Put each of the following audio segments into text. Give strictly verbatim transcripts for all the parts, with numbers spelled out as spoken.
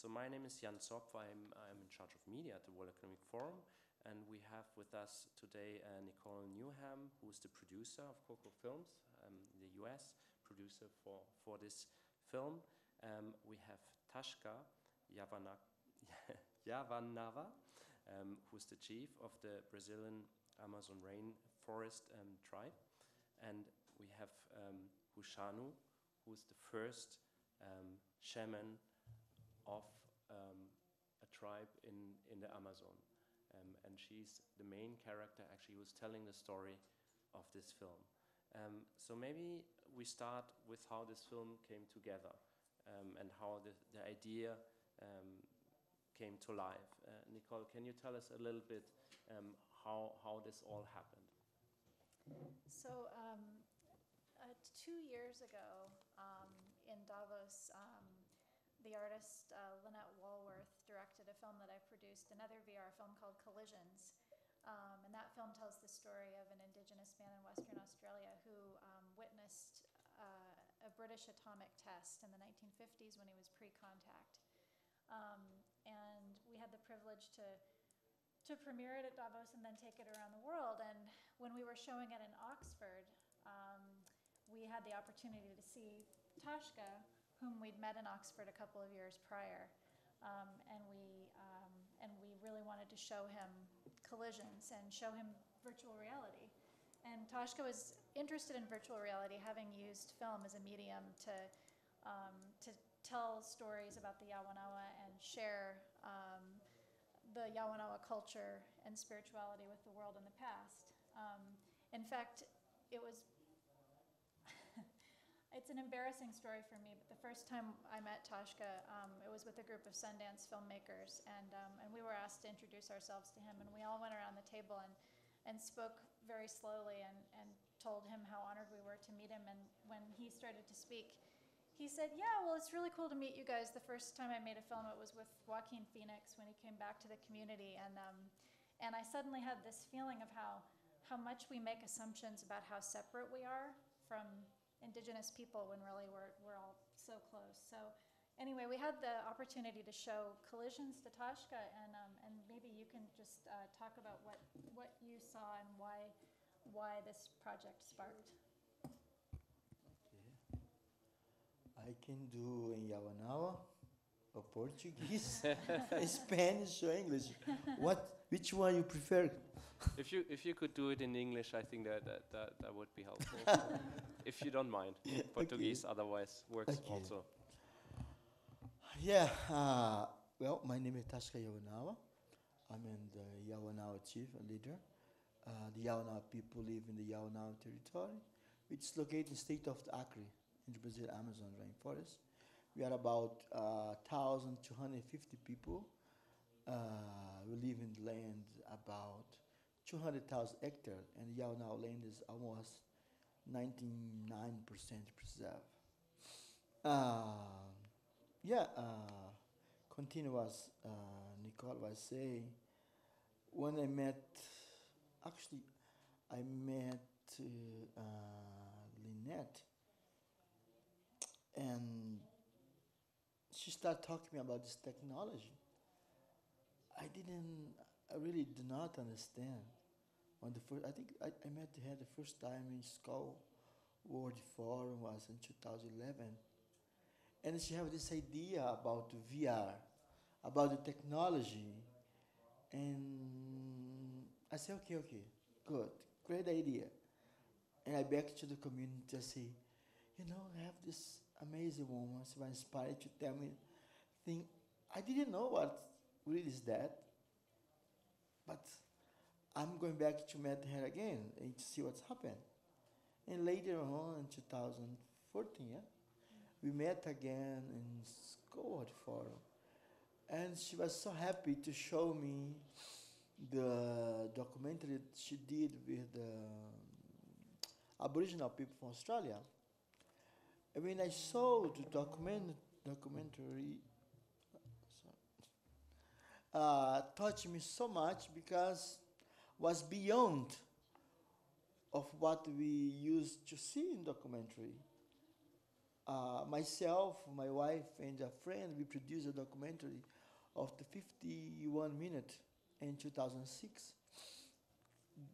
So my name is Jan Zopf. I'm, I'm in charge of media at the World Economic Forum, and we have with us today uh, Nicole Newnham, who is the producer of Coco Films, um, the U S producer for, for this film. Um, we have Tashka Yawanawa, Yawanawa um, who is the chief of the Brazilian Amazon rainforest um, tribe. And we have um, Hushahu, who is the first um, shaman of um, a tribe in, in the Amazon. Um, and she's the main character, actually, who's telling the story of this film. Um, so maybe we start with how this film came together um, and how the, the idea um, came to life. Uh, Nicole, can you tell us a little bit um, how, how this all happened? So um, uh, two years ago um, in Davos, um, the artist uh, Lynette Wallworth directed a film that I produced, another V R film called Collisions. Um, and that film tells the story of an indigenous man in Western Australia who um, witnessed uh, a British atomic test in the nineteen fifties when he was pre-contact. Um, and we had the privilege to to premiere it at Davos and then take it around the world. And when we were showing it in Oxford, um, we had the opportunity to see Tashka, whom we'd met in Oxford a couple of years prior. Um, and, we, um, and we really wanted to show him Collisions and show him virtual reality. And Tashka was interested in virtual reality, having used film as a medium to, um, to tell stories about the Yawanawa and share um, the Yawanawa culture and spirituality with the world in the past. Um, in fact, it was, it's an embarrassing story for me, but the first time I met Tashka, um, it was with a group of Sundance filmmakers, and, um, and we were asked to introduce ourselves to him, and we all went around the table and, and spoke very slowly and, and told him how honored we were to meet him, and when he started to speak, he said, yeah, well, it's really cool to meet you guys. The first time I made a film, it was with Joaquin Phoenix when he came back to the community. And, um, and I suddenly had this feeling of how, how much we make assumptions about how separate we are from indigenous people when really we're, we're all so close. So anyway, we had the opportunity to show Collisions to Tashka, and, um, and maybe you can just uh, talk about what, what you saw and why, why this project sparked. I can do in Yawanawa, or Portuguese, Spanish, or English. What? Which one you prefer? If you if you could do it in English, I think that that, that, that would be helpful. If you don't mind, Portuguese. Okay. Otherwise, works okay. Also. Yeah. Uh, well, my name is Tashka Yawanawa. I'm in the Yawanawa chief leader. Uh, the Yawanawa people live in the Yawanawa territory, which is located in the state of Acre, in the Brazil Amazon rainforest. We are about uh, one thousand two hundred fifty people. Uh, we live in land about two hundred thousand hectares, and Yawanawa land is almost ninety-nine percent preserved. Uh, yeah, uh, continuous, uh, Nicole was saying, when I met, actually, I met uh, uh, Lynette, and she started talking to me about this technology. I didn't, I really did not understand. On the first, I think I, I met her the first time in Skoll World Forum was in two thousand eleven. And she had this idea about V R, about the technology. And I said, okay, okay, good, great idea. And I back to the community, I say, you know, I have this amazing woman, she was inspired to tell me thing. I didn't know what really is that, but I'm going back to meet her again and to see what's happened. And later on in two thousand fourteen, yeah, we met again in Skoll Forum, and she was so happy to show me the documentary she did with the Aboriginal people from Australia. And when I saw the document, documentary, sorry, uh, touched me so much because was beyond of what we used to see in documentary. Uh, myself, my wife, and a friend, we produced a documentary of the fifty-one minute in two thousand six.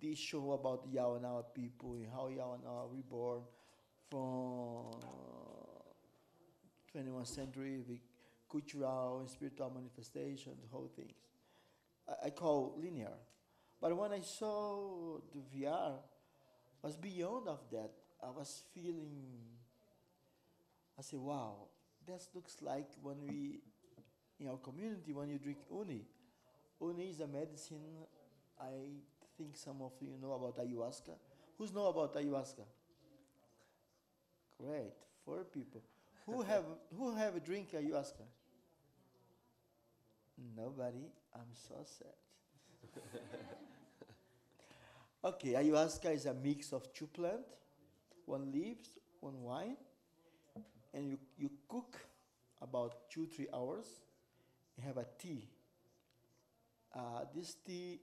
This show about the Yawanawa people and how Yawanawa reborn from twenty-first century, the cultural and spiritual manifestation, the whole thing. I, I call linear. But when I saw the V R, I was beyond of that. I was feeling, I said, wow, that looks like when we, in our community, when you drink uni. Uni is a medicine, I think some of you know about ayahuasca. Who's know about ayahuasca? Great, four people. Who have who have a drink ayahuasca? Nobody, I'm so sad. Okay, ayahuasca is a mix of two plants, one leaves, one wine, and you, you cook about two, three hours. You have a tea. Uh, this tea,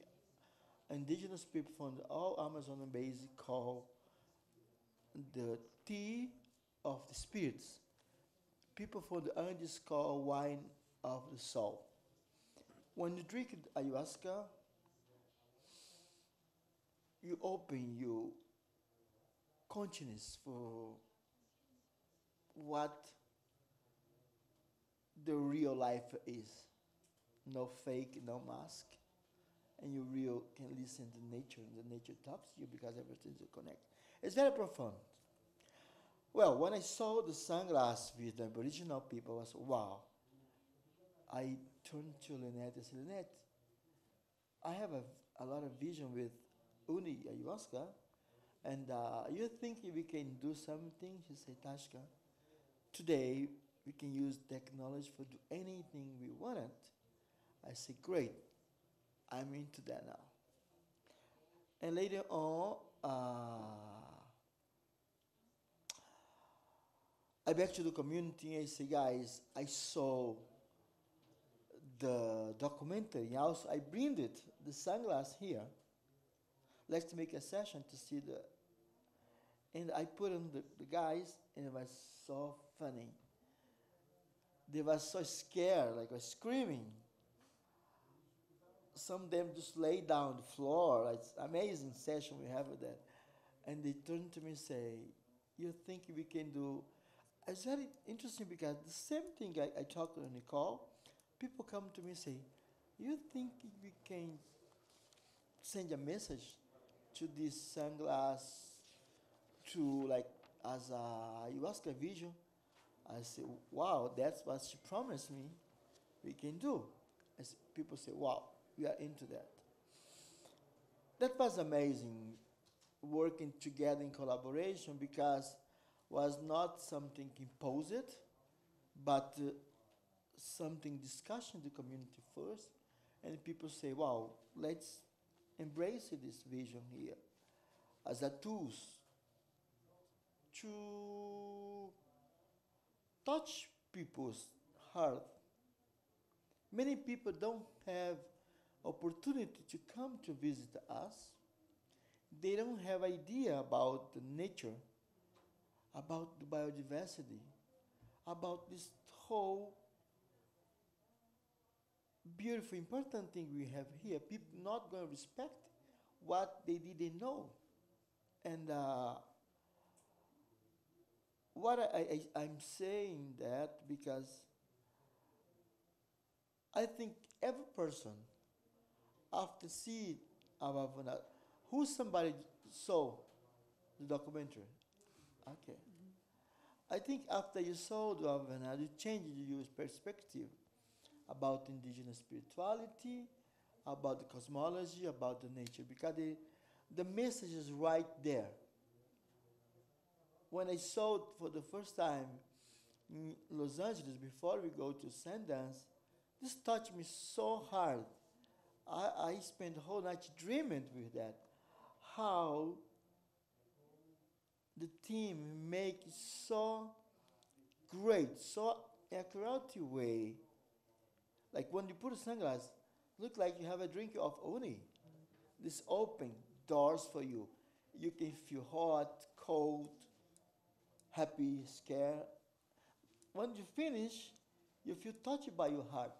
indigenous people from all Amazon basin call the tea of the spirits. People from the Andes call wine of the soul. When you drink ayahuasca, you open your consciousness for what the real life is. No fake, no mask. And you real can listen to nature, and the nature talks to you because everything's connected. It's very profound. Well, when I saw the sunglass with the Aboriginal people, I was, wow. I turned to Lynette and said, Lynette, I have a, a lot of vision with Uni ayahuasca, and uh, you think we can do something? She said, Tashka, today we can use technology for do anything we wanted. I said, great, I'm into that now. And later on, uh, I back to the community and I said, guys, I saw the documentary. Also, I bring it, the sunglass here. Let's make a session to see the. And I put on the, the guys, and it was so funny. They were so scared, like I was screaming. Some of them just lay down on the floor. It's an amazing session we have with that. And they turned to me and say, you think we can do. It's very interesting because the same thing I, I talked to Nicole, people come to me and say, you think we can send a message to this sunglass to like as a ayahuasca vision? I say, wow, that's what she promised me we can do. As people say, wow, we are into that. That was amazing, working together in collaboration, because was not something imposed, but uh, something discussion in the community first. And people say, wow, let's embrace this vision here as a tool to touch people's heart. Many people don't have opportunity to come to visit us. They don't have idea about the nature, about the biodiversity, about this whole beautiful, important thing we have here. People not going to respect what they didn't know. And uh, what I, I, I'm saying that because I think every person after seeing Awavena, who somebody saw the documentary, okay. Mm-hmm. I think after you saw the Awavena, you changed your perspective about indigenous spirituality, about the cosmology, about the nature, because the, the message is right there. When I saw it for the first time in Los Angeles, before we go to Sundance, this touched me so hard. I, I spent the whole night dreaming with that, how the team makes so great, so accurate way. Like when you put a sunglass, look like you have a drink of Oni. This open doors for you. You can feel hot, cold, happy, scared, when you finish, you feel touched by your heart.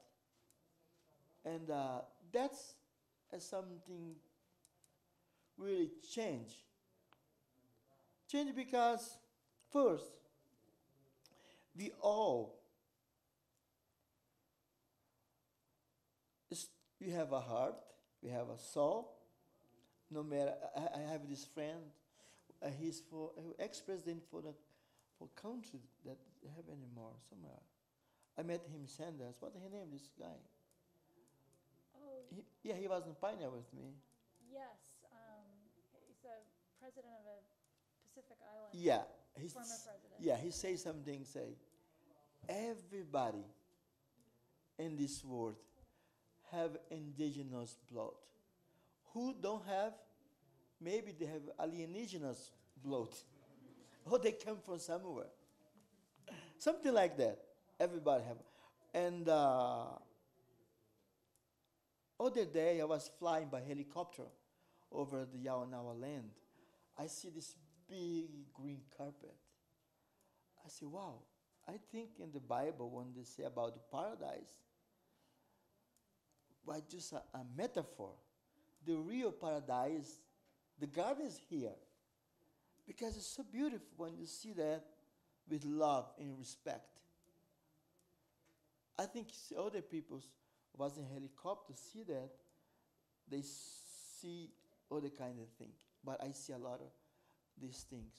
And uh, that's uh, something really change. Change because, first, we all, we have a heart, we have a soul. No matter, I, I have this friend, uh, he's for, he ex-president for the for country that have anymore, somewhere. I met him in Sundance. What his name, this guy? Oh. He, yeah, he was in Pioneer with me. Yes, um, he's a president of a Pacific Island. Yeah, he's former president. Yeah, he says something. Say, everybody in this world have indigenous blood. Who don't have? Maybe they have alienagenous blood, or they come from somewhere. Something like that. Everybody have, and uh, other day I was flying by helicopter over the Yawanawa land. I see this big green carpet. I say, wow, I think in the Bible when they say about the paradise, but just a, a metaphor. The real paradise, the garden is here. Because it's so beautiful when you see that with love and respect. I think other people was in helicopter see that, they see other kind of thing. But I see a lot of these things.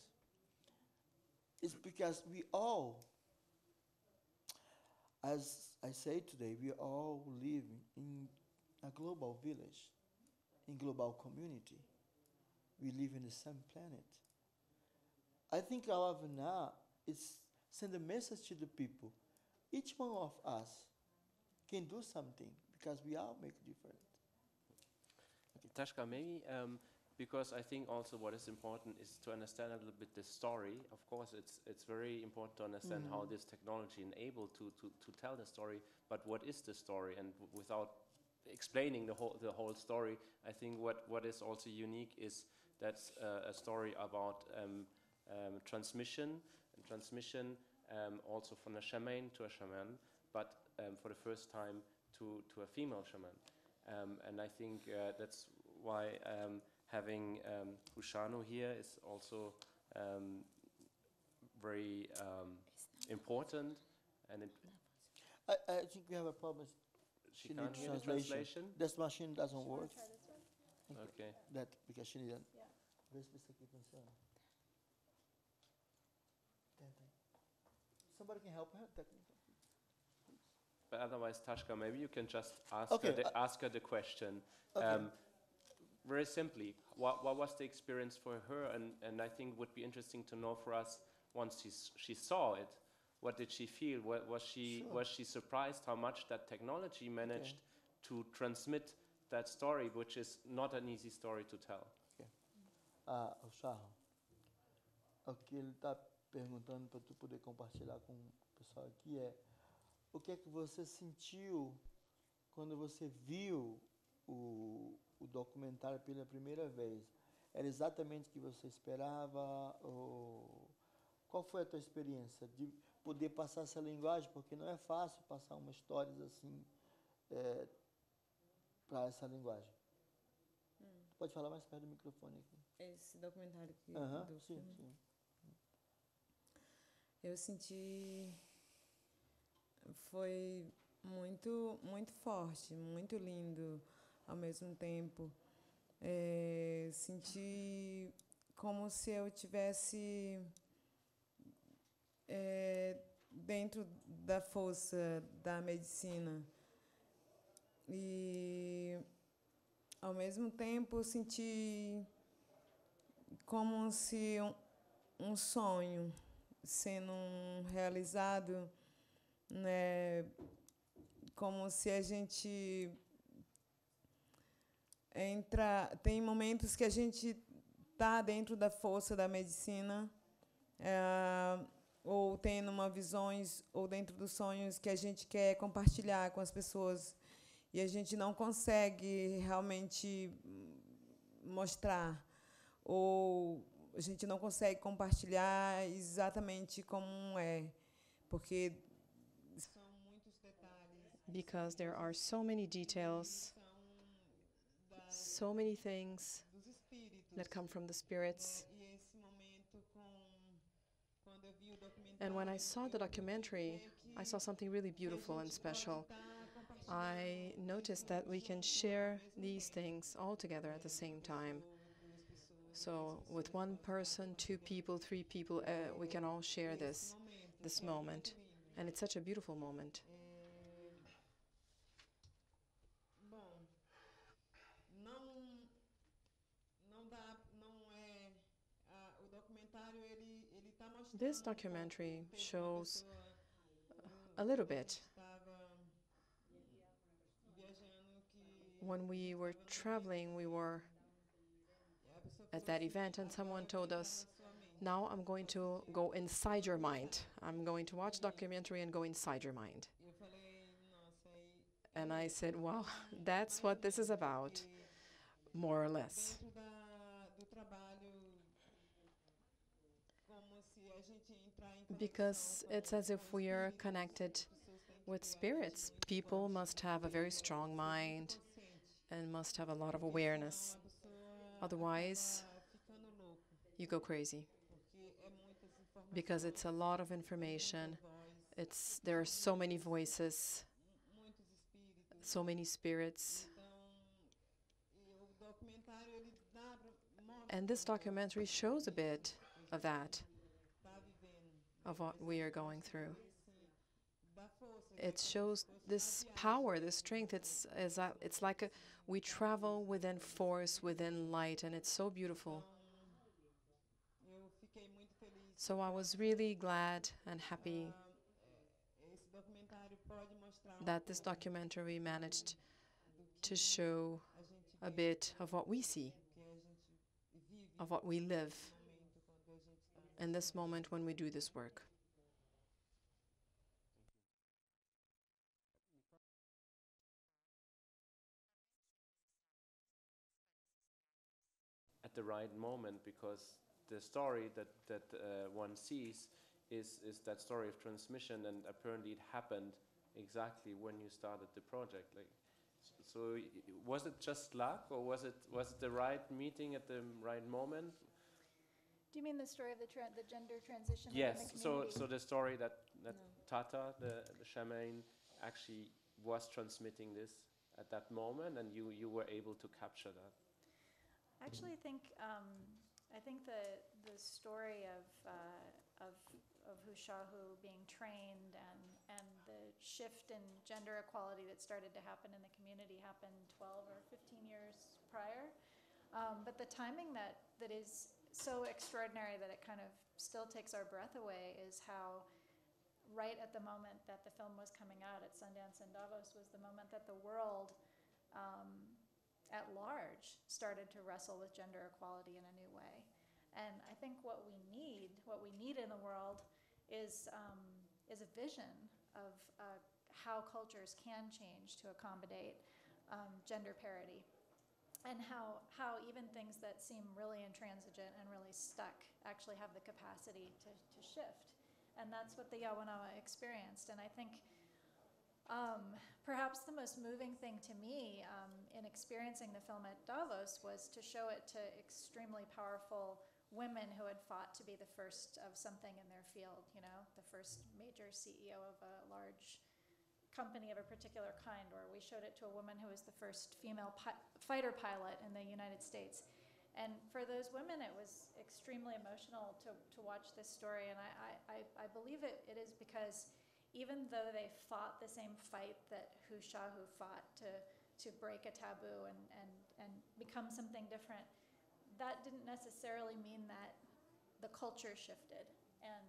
It's because we all, as I say today, we all live in a global village, in global community. We live in the same planet. I think Awavena is send a message to the people. Each one of us can do something because we all make a difference. Okay, Tashka, maybe um, because I think also what is important is to understand a little bit the story. Of course, it's it's very important to understand mm-hmm. how this technology enables to, to to tell the story. But what is the story? And w without explaining the whole the whole story, I think what what is also unique is that's uh, a story about um, um, transmission and transmission. Um, also from a shaman to a shaman, but um, for the first time to, to a female shaman. Um, and I think uh, that's why um, having um, Hushahu here is also um, very um, important. And it I, I think we have a problem. She, she can't hear the translation. This machine doesn't she work. Okay. okay. That because she didn't. Yeah. Somebody can help her. But otherwise, Tashka, maybe you can just ask, okay, her, the, uh, ask her the question. Okay. Um, very simply, what, what was the experience for her? And, and I think it would be interesting to know for us, once she's, she saw it, what did she feel? What, was, she, sure. was she surprised how much that technology managed okay. to transmit that story, which is not an easy story to tell? Okay. Uh, perguntando para tu poder compartilhar com o pessoal aqui é o que é que você sentiu quando você viu o, o documentário pela primeira vez? Era exatamente o que você esperava? Ou qual foi a tua experiência de poder passar essa linguagem? Porque não é fácil passar umas histórias assim é, para essa linguagem. Hum. Pode falar mais perto do microfone aqui. Esse documentário aqui uh-huh, do sim, filme. Sim. Eu senti, foi muito, muito forte, muito lindo ao mesmo tempo. É, senti como se eu tivesse é, dentro da força da medicina. E, ao mesmo tempo, senti como se um, um sonho sendo realizado, né, como se a gente entra, tem momentos que a gente tá dentro da força da medicina, é, ou tendo uma visões ou dentro dos sonhos que a gente quer compartilhar com as pessoas e a gente não consegue realmente mostrar ou a gente não consegue compartilhar exatamente como é, porque because there are so many details, so many things that come from the spirits. And when I saw the documentary, I saw something really beautiful and special. I noticed that we can share these things all together at the same time. So with one person, two people, three people, uh, we can all share this, this moment. And it's such a beautiful moment. This documentary shows a little bit. When we were traveling, we were at that event, and someone told us, now I'm going to go inside your mind. I'm going to watch documentary and go inside your mind. And I said, well, that's what this is about, more or less. Because it's as if we are connected with spirits. People must have a very strong mind and must have a lot of awareness. Otherwise, you go crazy. Because it's a lot of information. It's, there are so many voices, so many spirits. And this documentary shows a bit of that, of what we are going through. It shows this power, this strength. It's, it's, it's like a, we travel within force, within light, and it's so beautiful. So I was really glad and happy that this documentary managed to show a bit of what we see, of what we live in this moment when we do this work. At the right moment, because the story that, that uh, one sees is, is that story of transmission, and apparently it happened exactly when you started the project. Like, so was it just luck, or was it, was it the right meeting at the right moment? Do you mean the story of the, tra the gender transition? Yes, the so, so the story that, that no. Tata, the, the shaman, actually was transmitting this at that moment, and you, you were able to capture that. Actually, I think, um, I think the, the story of, uh, of, of Hushahu being trained and, and the shift in gender equality that started to happen in the community happened twelve or fifteen years prior. Um, but the timing that, that is so extraordinary that it kind of still takes our breath away is how right at the moment that the film was coming out at Sundance and Davos was the moment that the world um, at large started to wrestle with gender equality in a new way. And I think what we need, what we need in the world is, um, is a vision of uh, how cultures can change to accommodate um, gender parity. And how, how even things that seem really intransigent and really stuck actually have the capacity to, to shift. And that's what the Yawanawa experienced. And I think um, perhaps the most moving thing to me um, in experiencing the film at Davos was to show it to extremely powerful women who had fought to be the first of something in their field, you know, the first major C E O of a large company of a particular kind, or we showed it to a woman who was the first female pi fighter pilot in the United States. And for those women, it was extremely emotional to, to watch this story. And I, I, I believe it, it is because even though they fought the same fight that Hushahu fought to, to break a taboo and, and, and become something different, that didn't necessarily mean that the culture shifted and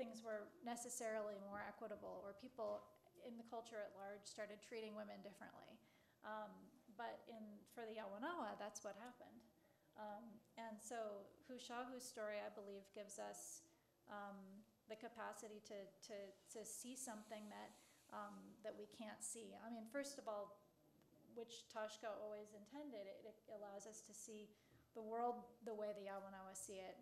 things were necessarily more equitable, or people in the culture at large started treating women differently. Um, but in, for the Yawanawa, that's what happened. Um, and so Hushahu's story, I believe, gives us um, the capacity to, to, to see something that, um, that we can't see. I mean, first of all, which Tashka always intended, it, it allows us to see the world the way the Yawanawa see it,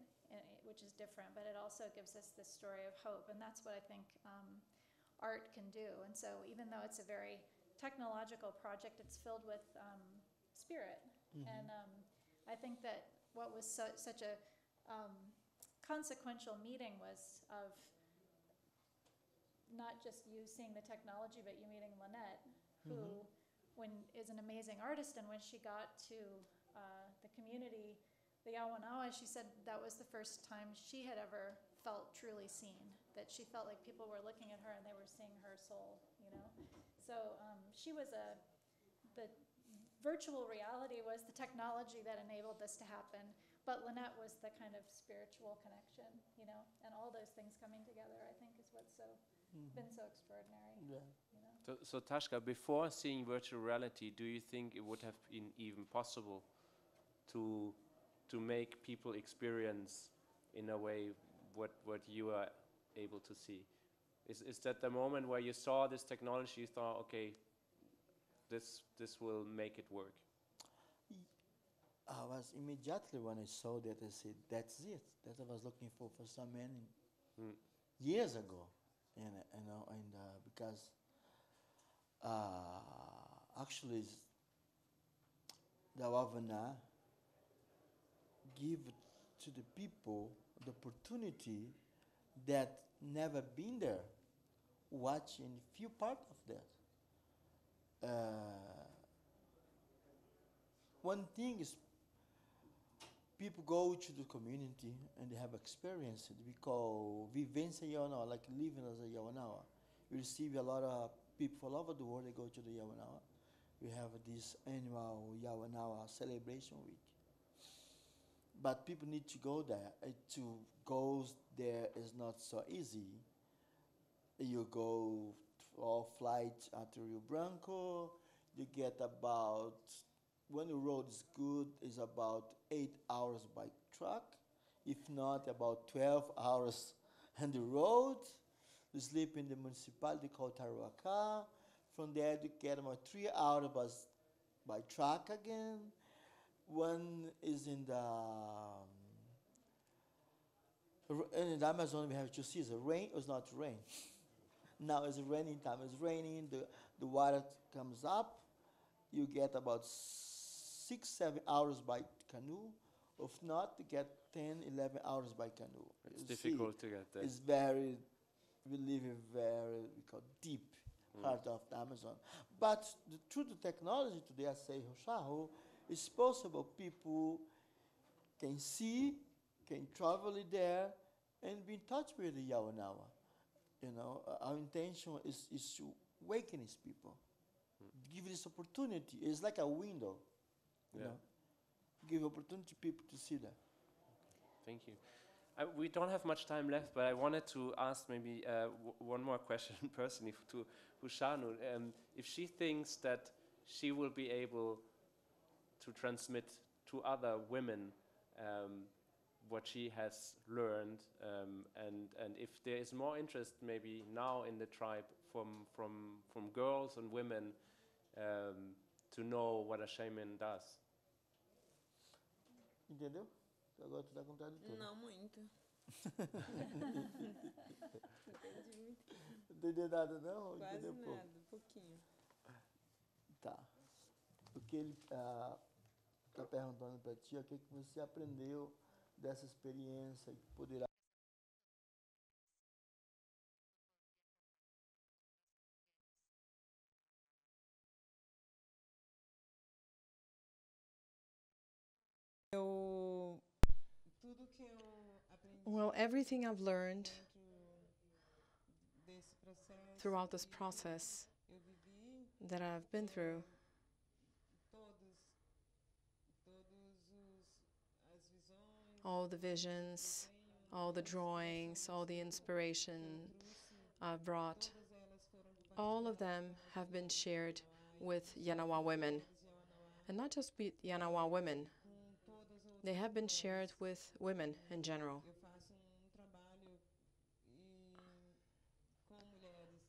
which is different, but it also gives us this story of hope. And that's what I think um, art can do. And so even though it's a very technological project, it's filled with um, spirit. Mm-hmm. And um, I think that what was so, such a um, consequential meeting was of not just you seeing the technology, but you meeting Lynette, who mm-hmm. when, is an amazing artist. And when she got to uh, the community, the Yawanawa, she said that was the first time she had ever felt truly seen, that she felt like people were looking at her and they were seeing her soul, you know? So um, she was a, the virtual reality was the technology that enabled this to happen, but Lynette was the kind of spiritual connection, you know? And all those things coming together, I think, is what's so, mm-hmm. been so extraordinary. Yeah. You know? So, so Tashka, before seeing virtual reality, do you think it would have been even possible to to make people experience in a way what what you are able to see? Is is that the moment where you saw this technology, you thought, okay, this this will make it work? I was immediately when I saw that I said, that's it. That I was looking for for so many mm. years ago, and you know, and uh, because uh, actually the Awavena give to the people the opportunity that never been there, watching few part of that. Uh, one thing is people go to the community and they have experienced it. We call Vivenza Yawanawa, like living as a Yawanawa. We receive a lot of people all over the world. They go to the Yawanawa. We have this annual Yawanawa celebration week. But people need to go there. To go there is not so easy. You go for flight at Rio Branco, you get about, when the road is good, is about eight hours by truck, if not about twelve hours on the road. You sleep in the municipality called Taruaca. From there you get about three hours by, by truck again. One is in the, um, in the Amazon, we have two seasons. Rain is not rain. Now it's raining time. It's raining, the, the water comes up. You get about six, seven hours by canoe. If not, you get ten, eleven hours by canoe. It's you difficult see, to get there. It's very, we live in very, we call deep mm. part of the Amazon. But the, through the technology today, I say, Hushahu, it's possible people can see, can travel there, and be in touch with the Yawanawa. You know, our intention is, is to awaken these people, mm. give this opportunity. It's like a window, you yeah. know, give opportunity to people to see that. Thank you. I, we don't have much time left, but I wanted to ask maybe uh, w one more question personally to Hushanu. Um, if she thinks that she will be able to transmit to other women um, what she has learned, um, and and if there is more interest maybe now in the tribe from from from girls and women um, to know what a shaman does. Entendeu? Agora tu dá conta de tudo. Não muito. Entendi muito. Entendeu nada não? Quase nada, pouquinho. Tá. O que ele ah, está perguntando para ti, o que que você aprendeu dessa experiência que poderá eu tudo que eu aprendi. Well, everything I've learned throughout this process that I've been through. All the visions, all the drawings, all the inspiration I've brought, all of them have been shared with Yawanawa women. And not just with Yawanawa women, they have been shared with women in general.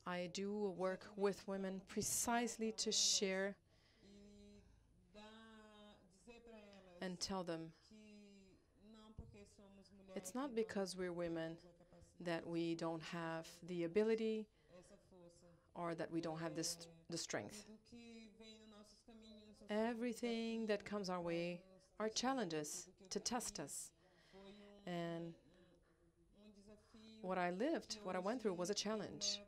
I do work with women precisely to share and tell them it's not because we're women that we don't have the ability or that we don't have this, the strength. Everything that comes our way are challenges to test us. And what I lived, what I went through was a challenge.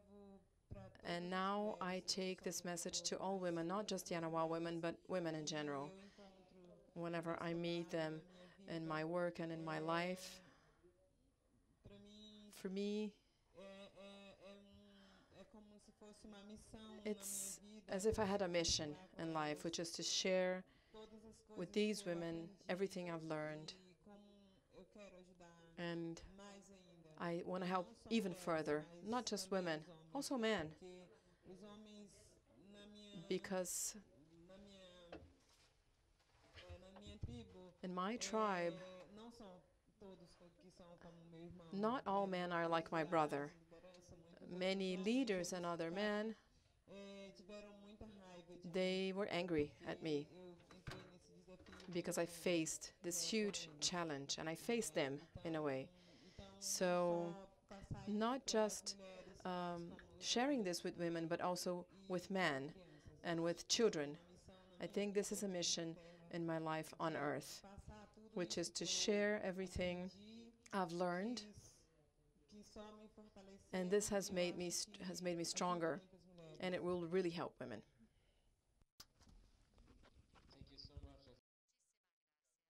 And now I take this message to all women, not just Yanawa women, but women in general. Whenever I meet them in my work and in my life, for me, it's as if I had a mission in life, which is to share with these women everything I've learned. And I want to help even further, not just women, also men, because in my tribe, not all men are like my brother. Many leaders and other men, they were angry at me because I faced this huge challenge, and I faced them in a way. So not just um, sharing this with women, but also with men and with children. I think this is a mission in my life on Earth, which is to share everything I've learned, and this has made me has made me stronger, and it will really help women. Thank you so much.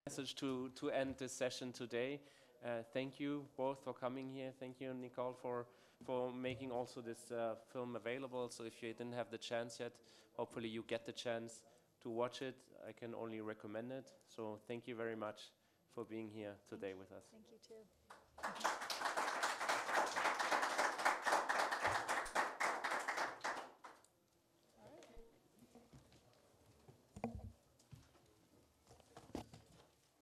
Message to to end this session today. Uh, thank you both for coming here. Thank you, Nicole, for for making also this uh, film available. So if you didn't have the chance yet, hopefully you get the chance to watch it. I can only recommend it. So thank you very much for being here today with us. Thank you too.